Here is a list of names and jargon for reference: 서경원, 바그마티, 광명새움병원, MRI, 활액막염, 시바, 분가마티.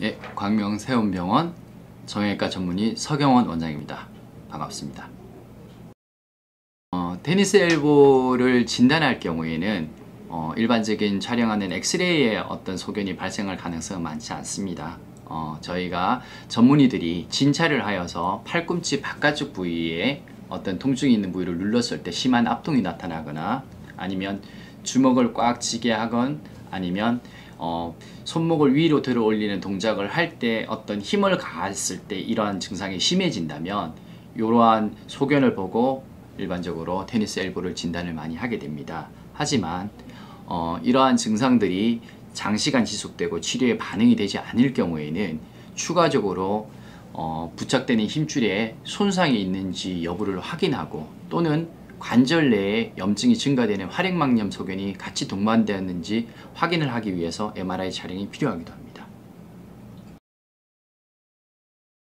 예, 광명새움병원 정형외과 전문의 서경원 원장입니다. 반갑습니다. 테니스 엘보를 진단할 경우에는 일반적인 촬영하는 엑스레이의 어떤 소견이 발생할 가능성은 많지 않습니다. 저희가 전문의들이 진찰을 하여서 팔꿈치 바깥쪽 부위에 어떤 통증이 있는 부위를 눌렀을 때 심한 압통이 나타나거나 아니면 주먹을 꽉 쥐게 하건 아니면 손목을 위로 들어 올리는 동작을 할 때 어떤 힘을 가했을 때 이러한 증상이 심해진다면 이러한 소견을 보고 일반적으로 테니스 엘보를 진단을 많이 하게 됩니다. 하지만 이러한 증상들이 장시간 지속되고 치료에 반응이 되지 않을 경우에는 추가적으로 부착되는 힘줄에 손상이 있는지 여부를 확인하고 또는 관절 내에 염증이 증가되는 활액막염 소견이 같이 동반되었는지 확인을 하기 위해서 MRI 촬영이 필요합니다.